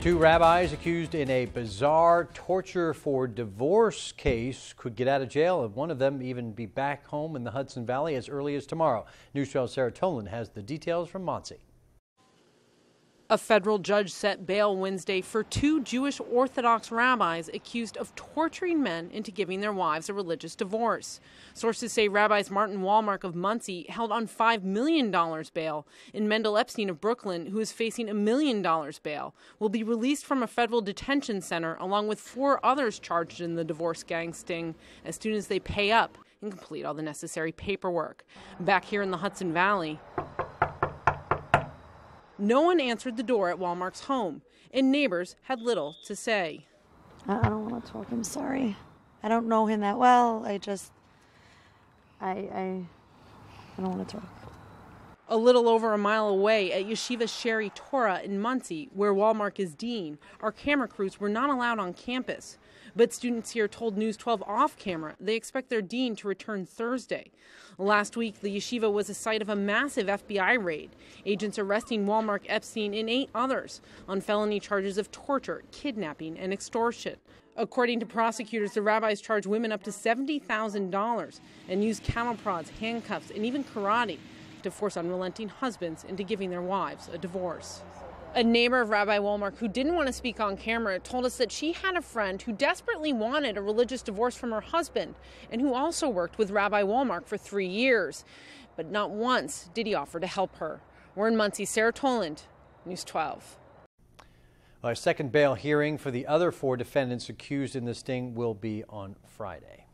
Two rabbis accused in a bizarre torture for divorce case could get out of jail, and one of them even be back home in the Hudson Valley as early as tomorrow. News 12's Sarah Tolan has the details from Monsey. A federal judge set bail Wednesday for two Jewish Orthodox rabbis accused of torturing men into giving their wives a religious divorce. Sources say rabbis Martin Wolmark of Monsey held on $5 million bail, and Mendel Epstein of Brooklyn, who is facing $1 million bail, will be released from a federal detention center along with four others charged in the divorce gang sting as soon as they pay up and complete all the necessary paperwork. Back here in the Hudson Valley, no one answered the door at Walmart's home, and neighbors had little to say. I don't want to talk. I'm sorry. I don't know him that well. I don't want to talk. A little over a mile away at Yeshiva Shaarei Torah in Monsey, where Wolmark is dean, our camera crews were not allowed on campus. But students here told News 12 off camera they expect their dean to return Thursday. Last week, the yeshiva was the site of a massive FBI raid, agents arresting Wolmark, Epstein, and 8 others on felony charges of torture, kidnapping, and extortion. According to prosecutors, the rabbis charged women up to $70,000 and used cattle prods, handcuffs, and even karate to force unrelenting husbands into giving their wives a divorce. A neighbor of Rabbi Wolmark, who didn't want to speak on camera, told us that she had a friend who desperately wanted a religious divorce from her husband and who also worked with Rabbi Wolmark for 3 years. But not once did he offer to help her. We're in Monsey. Sarah Toland, News 12. Our second bail hearing for the other 4 defendants accused in the sting will be on Friday.